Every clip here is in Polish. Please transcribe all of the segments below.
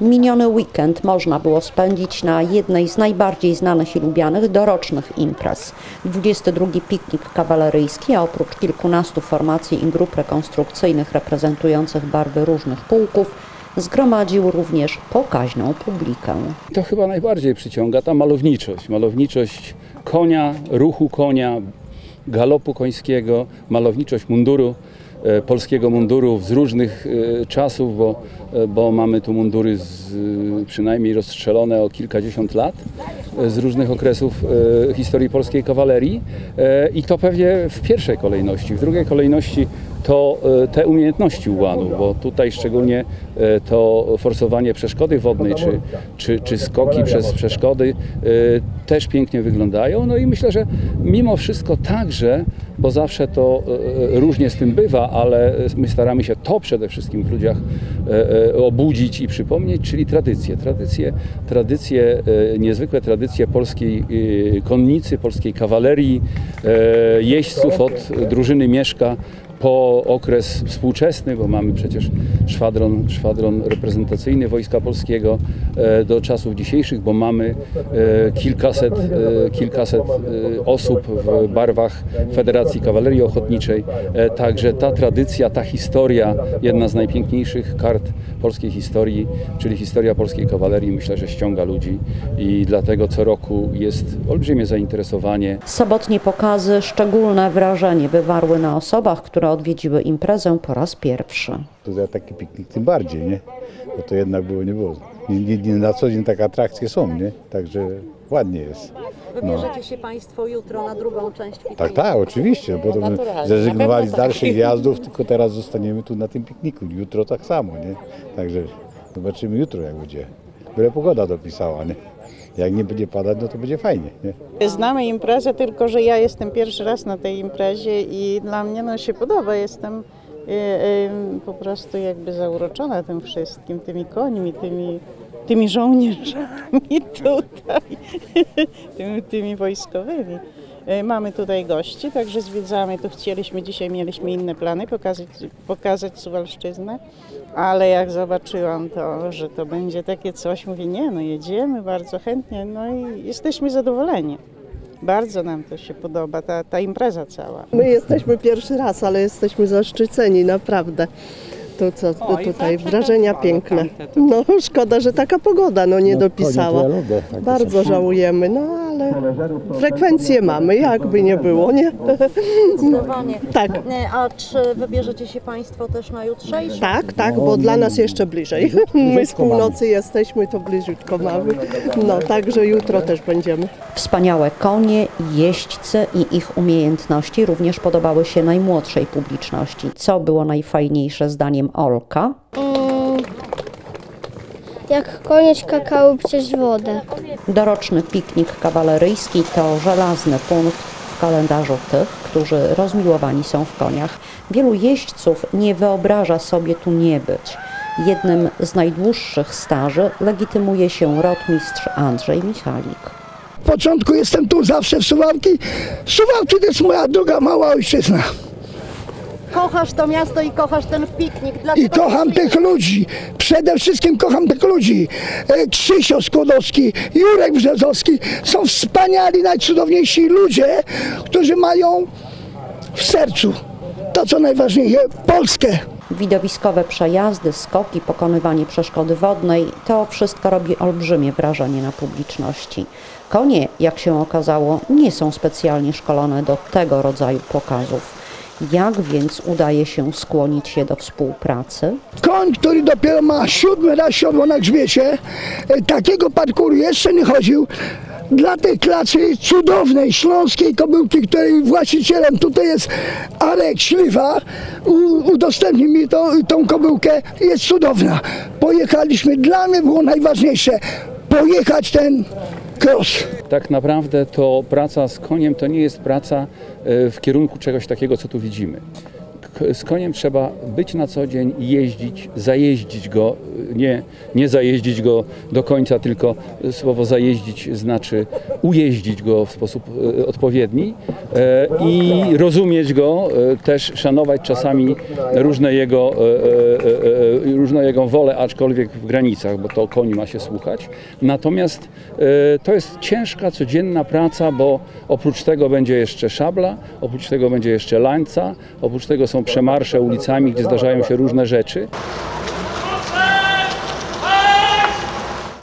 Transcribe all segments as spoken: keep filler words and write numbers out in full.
Miniony weekend można było spędzić na jednej z najbardziej znanych i lubianych dorocznych imprez. dwudziesty drugi piknik kawaleryjski, a oprócz kilkunastu formacji i grup rekonstrukcyjnych reprezentujących barwy różnych pułków, zgromadził również pokaźną publikę. To chyba najbardziej przyciąga ta malowniczość. Malowniczość konia, ruchu konia, galopu końskiego, malowniczość munduru, polskiego munduru z różnych czasów, bo, bo mamy tu mundury z, przynajmniej rozstrzelone o kilkadziesiąt lat, z różnych okresów historii polskiej kawalerii i to pewnie w pierwszej kolejności, w drugiej kolejności to te umiejętności ułanu, bo tutaj szczególnie to forsowanie przeszkody wodnej czy, czy, czy skoki przez przeszkody też pięknie wyglądają. No i myślę, że mimo wszystko także, bo zawsze to różnie z tym bywa, ale my staramy się to przede wszystkim w ludziach obudzić i przypomnieć, czyli tradycje. Tradycje, tradycje niezwykłe tradycje polskiej konnicy, polskiej kawalerii, jeźdźców od drużyny Mieszka, po okres współczesny, bo mamy przecież szwadron, szwadron reprezentacyjny Wojska Polskiego do czasów dzisiejszych, bo mamy kilkaset, kilkaset osób w barwach Federacji Kawalerii Ochotniczej. Także ta tradycja, ta historia, jedna z najpiękniejszych kart polskiej historii, czyli historia polskiej kawalerii, myślę, że ściąga ludzi i dlatego co roku jest olbrzymie zainteresowanie. Sobotnie pokazy szczególne wrażenie wywarły na osobach, które odwiedziły imprezę po raz pierwszy. To za taki piknik tym bardziej, nie? Bo to jednak było, nie było. Nie, nie, nie na co dzień takie atrakcje są, nie? Także ładnie jest. Wybierzecie no. się Państwo jutro na drugą część pikniku? Tak, tak, oczywiście, bo to zrezygnowali z dalszych wjazdów, tylko teraz zostaniemy tu na tym pikniku. Jutro tak samo, nie? Także zobaczymy jutro, jak będzie. Byle pogoda dopisała, nie? Jak nie będzie padać, no to będzie fajnie, nie? Znamy imprezę, tylko że ja jestem pierwszy raz na tej imprezie i dla mnie no, się podoba. Jestem y, y, po prostu jakby zauroczona tym wszystkim, tymi końmi, tymi, tymi żołnierzami tutaj, tymi, tymi wojskowymi. Mamy tutaj gości, także zwiedzamy. Tu chcieliśmy, dzisiaj mieliśmy inne plany, pokazać, pokazać Suwalszczyznę, ale jak zobaczyłam to, że to będzie takie coś, mówię, nie, no jedziemy bardzo chętnie, no i jesteśmy zadowoleni. Bardzo nam to się podoba, ta, ta impreza cała. My jesteśmy pierwszy raz, ale jesteśmy zaszczyceni, naprawdę. To co o, tutaj, wrażenia piękne. No szkoda, że taka pogoda no, nie no, dopisała. Lubię, tak bardzo żałujemy, no ale frekwencję mamy, jakby nie było, nie? Zdecydowanie. Tak. A czy wybierzecie się Państwo też na jutrzejsze? Tak, tak, bo dla nas jeszcze bliżej. My z północy jesteśmy, to bliżutko mamy. No także jutro też będziemy. Wspaniałe konie, jeźdźce i ich umiejętności również podobały się najmłodszej publiczności. Co było najfajniejsze zdaniem Olka? Jak koniec kakao przez wodę. Doroczny piknik kawaleryjski to żelazny punkt w kalendarzu tych, którzy rozmiłowani są w koniach. Wielu jeźdźców nie wyobraża sobie tu nie być. Jednym z najdłuższych staży legitymuje się rotmistrz Andrzej Michalik. W początku jestem tu zawsze w Suwałki. Suwałki to jest moja druga mała ojczyzna. Kochasz to miasto i kochasz ten piknik. Dlaczego? I kocham tych ludzi. Przede wszystkim kocham tych ludzi. Krzysio Skłodowski, Jurek Brzozowski są wspaniali, najcudowniejsi ludzie, którzy mają w sercu to, co najważniejsze, Polskę. Widowiskowe przejazdy, skoki, pokonywanie przeszkody wodnej, to wszystko robi olbrzymie wrażenie na publiczności. Konie, jak się okazało, nie są specjalnie szkolone do tego rodzaju pokazów. Jak więc udaje się skłonić się do współpracy? Koń, który dopiero ma siódmy raz siodło na grzbiecie, takiego parkouru jeszcze nie chodził. Dla tej klasy cudownej, śląskiej kobyłki, której właścicielem tutaj jest Arek Śliwa, udostępnił mi tą, tą kobyłkę, jest cudowna. Pojechaliśmy, dla mnie było najważniejsze pojechać ten cross. Tak naprawdę to praca z koniem to nie jest praca w kierunku czegoś takiego, co tu widzimy. z koniem trzeba być na co dzień, jeździć, zajeździć go, nie, nie zajeździć go do końca, tylko słowo zajeździć znaczy ujeździć go w sposób odpowiedni i rozumieć go, też szanować czasami różne jego, różne jego wolę, aczkolwiek w granicach, bo to koni ma się słuchać. Natomiast to jest ciężka, codzienna praca, bo oprócz tego będzie jeszcze szabla, oprócz tego będzie jeszcze lańca, oprócz tego są przemarsze ulicami, gdzie zdarzają się różne rzeczy.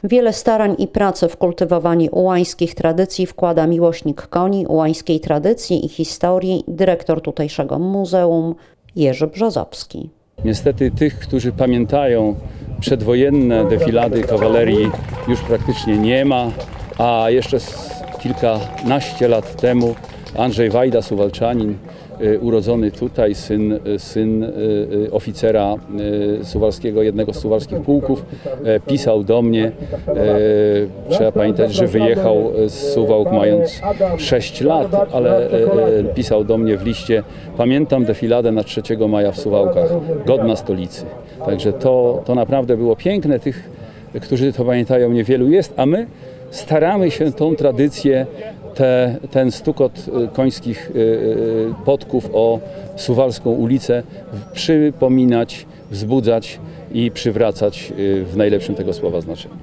Wiele starań i pracy w kultywowaniu ułańskich tradycji wkłada miłośnik koni, ułańskiej tradycji i historii, dyrektor tutejszego muzeum Jerzy Brzozowski. Niestety tych, którzy pamiętają przedwojenne defilady kawalerii, już praktycznie nie ma, a jeszcze kilkanaście lat temu Andrzej Wajda, suwalczanin, urodzony tutaj, syn, syn oficera suwalskiego, jednego z suwalskich pułków, pisał do mnie. Trzeba pamiętać, że wyjechał z Suwałk mając sześć lat, ale pisał do mnie w liście: pamiętam defiladę na trzeciego maja w Suwałkach, godna stolicy. Także to, to naprawdę było piękne. Tych, którzy to pamiętają, niewielu jest, a my staramy się tą tradycję, Te, ten stukot końskich podków o suwalską ulicę przypominać, wzbudzać i przywracać w najlepszym tego słowa znaczeniu.